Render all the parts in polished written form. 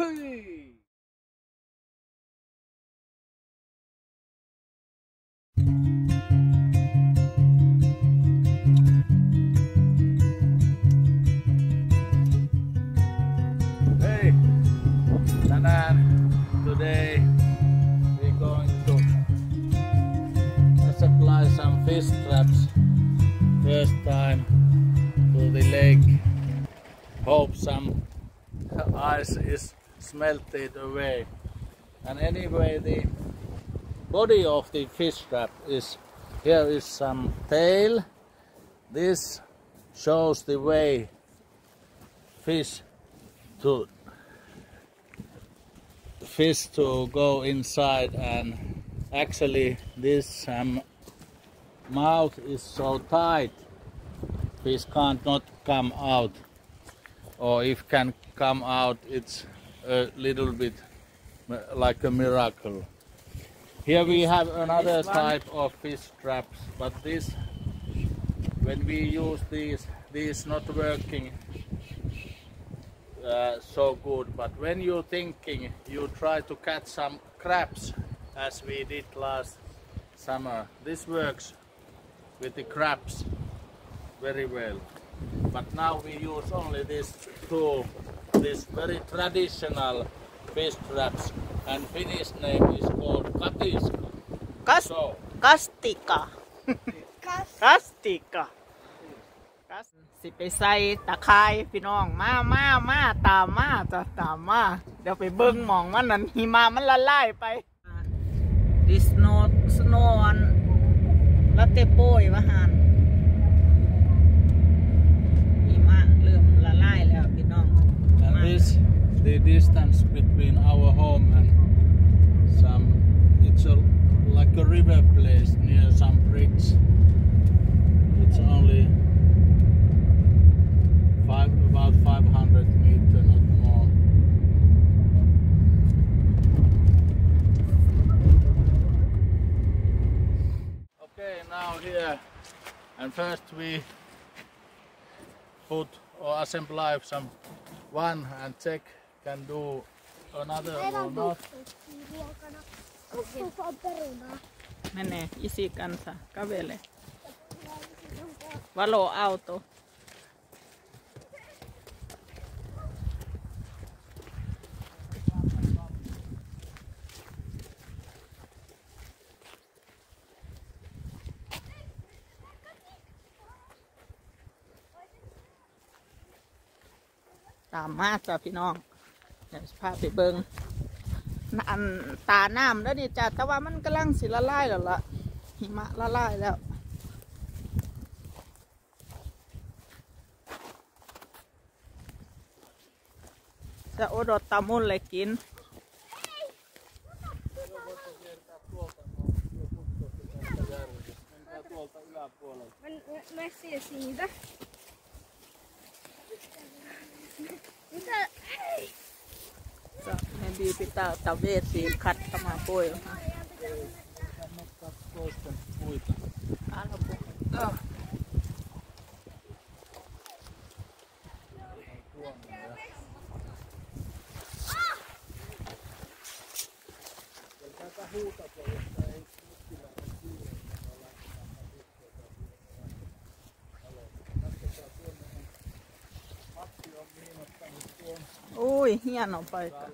Hey! Hey! Today we're going to supply some fish traps first time to the lake. Hope some ice is smelted away. And anyway, the body of the fish trap is here is some tail. This shows the way fish to go inside, and actually this mouth is so tight fish can't not come out, or if can come out it's a little bit like a miracle. Here we have another type of fish traps, but this, when we use these not working so good. But when you're thinking, you try to catch some crabs as we did last summer. This works with the crabs very well. But now we use only these two, these very traditional fish traps, and Finnish name is called Katiska. Kastika. Kastika. Sipe say takai pinong ma tama deo pe beng mong man nan hima man lalai pai. This not snow on latte boy wahan. 500 meters, not more. Okay, now here, and first we put or assemble some one and check can do another or not. Mene isi kansa kävele. Valo auto.ตามมาจ้ะพี่น้องเดี๋ยวพาไปเบิ่งอันตาน้ำแล้วนี่จ้ะแต่ว่ามันกำลังสิละลายแล้วล่ะหิมะละลายแล้วจะอดตามุนเลยกิน Ui, hieno paikka.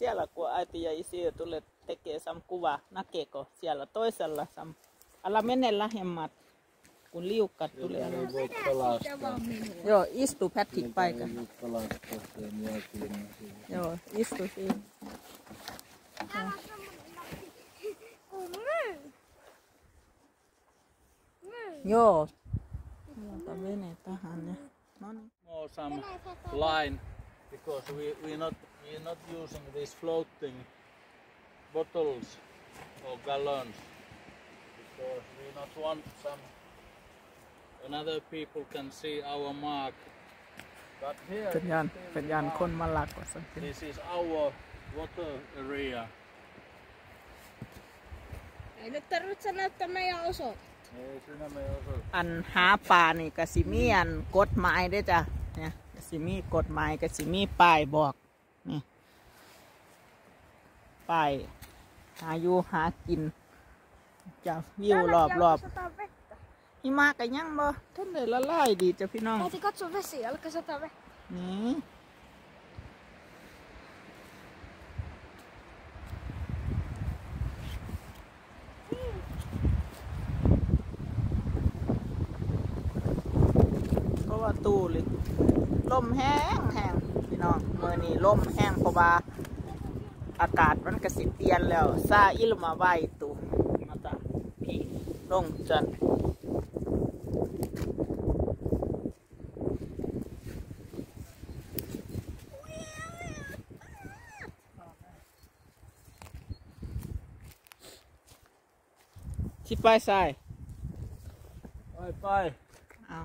Siellä kun äiti ja isi tulee tekee sam kuva, näkeekö siellä toisella sam. Älä mene lähemmät, kun liukkaat tulee. Joo, istu pätkin paikan. Joo, istu siinä. Joo. Laita vene tähän ja noniin. More some line because we're not using these floating bottles or gallons because we not want some another people can see our mark. But here this is our water area. Ei nyt tarvitse näyttää meidän osoitetta. Ei siinä meidän osoitetta. An hääpää niin käsimi an kotmai deja. Niin käsimi kotmai käsimi päi bok. Niin. Päi. Haju haakin. Ja viu roob. Himaa ka yang bo. Tänne la lai di ja pinong. Täytyy katsoa vesi, alkaa sataa vettä. Niin. Tuuliลมแห้งแห้งพี่น้องเมื่อนี้ลมแห้งเพราะว่าอากาศมันกระสิเปลี่ยนแล้วซาอิลมาไหวตู่มาจากพี่ลงจันชิไปใส่ไปเอา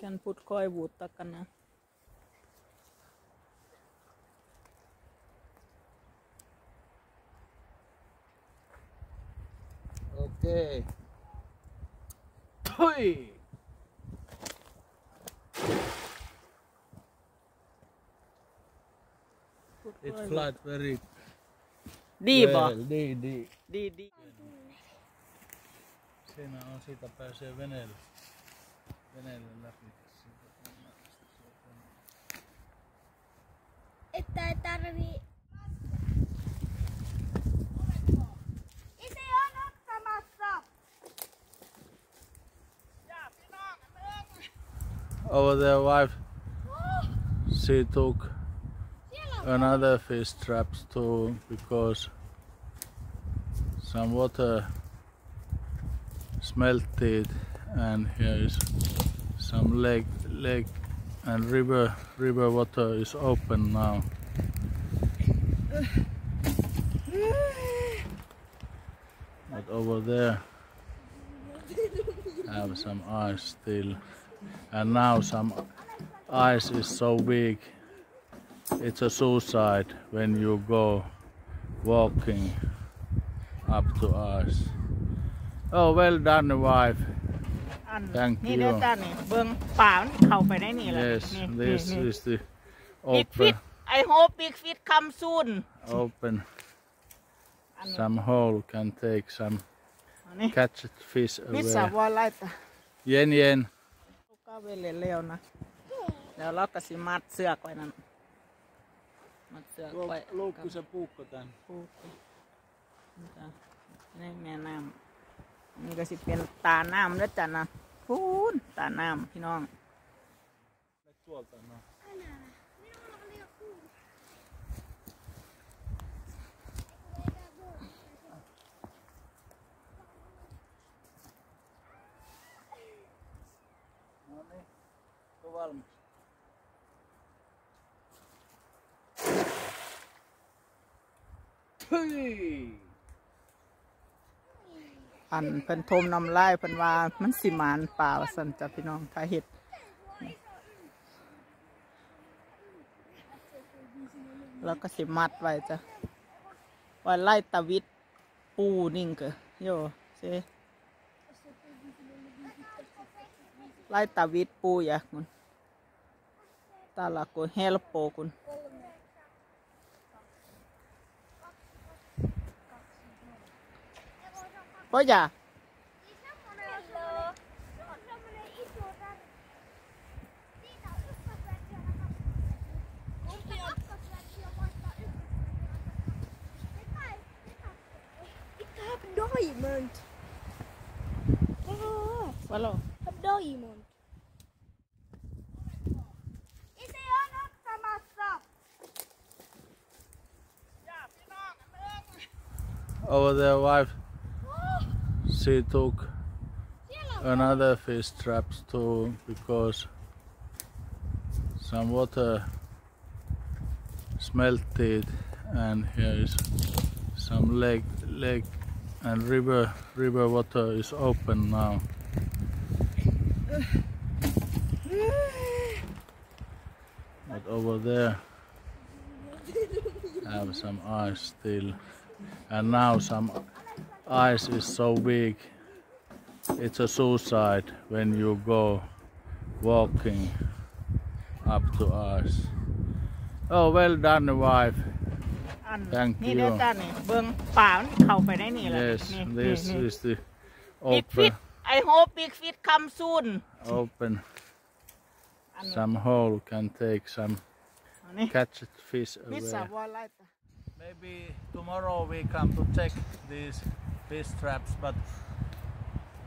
Can put koi wood takana. Okay. Hey. It's flat, very deep. Well, deep. Siinä on siitä pääsee veneelle. Että ei tarvii. Isi on ottamassa. Over there wife. She took another fish traps too because some water smelted and here is some lake and river water is open now. But over there have some ice still. And now some ice is so big. It's a suicide when you go walking up to ice. Oh, well done, wife. Thank you. Yes, this is the open. Big fish. I hope big fish come soon. Open. Some hole can take some catch fish away. Yen. Look at the water. Food, tanam, you know. Hey. And pen tom nom lai pen wa man si man pa san ja pi nong tha het la ka si mat vai ja wa lai ta wit pu ning ke yo se lai ta wit pu ya kun ta la ko help po kun Oja. Ik heb diamond. Oh, hallo. Ik heb diamond. Is hij ook op de massa? over there wife, she took another fish traps too, because some water smelted, and here is some lake and river water is open now. But over there have some ice still, and now some ice is so big it's a suicide when you go walking up to ice. Oh, well done wife. Thank you. Yes, this is the open. I hope big fish come soon. Open. Some hole can take some catch fish away. Maybe tomorrow we come to check these fish traps, but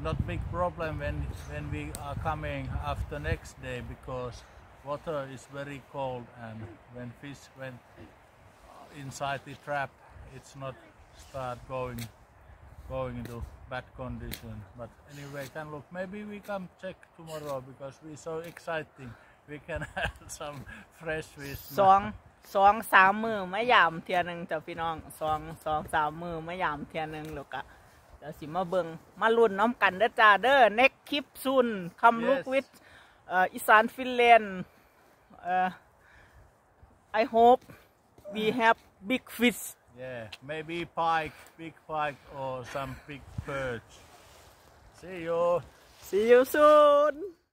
not big problem when we are coming after next day, because water is very cold, and when fish went inside the trap, it's not start going into bad condition. But anyway, can look, maybe we come check tomorrow, because we so exciting. We can have some fresh fish. 2-3 มือมายามเที่ยนึงจ้ะพี่น้อง 2-3 มือมายามเที่ยนึงลูกอ่ะเดี๋ยวสิมาเบิ่งมาลุ้นน้ำกันเด้อจ้าเด้อ next clip soon come look with Isaan Finland. I hope we have big fish. Yeah, maybe pike, big pike, or some big perch. See you. See you soon.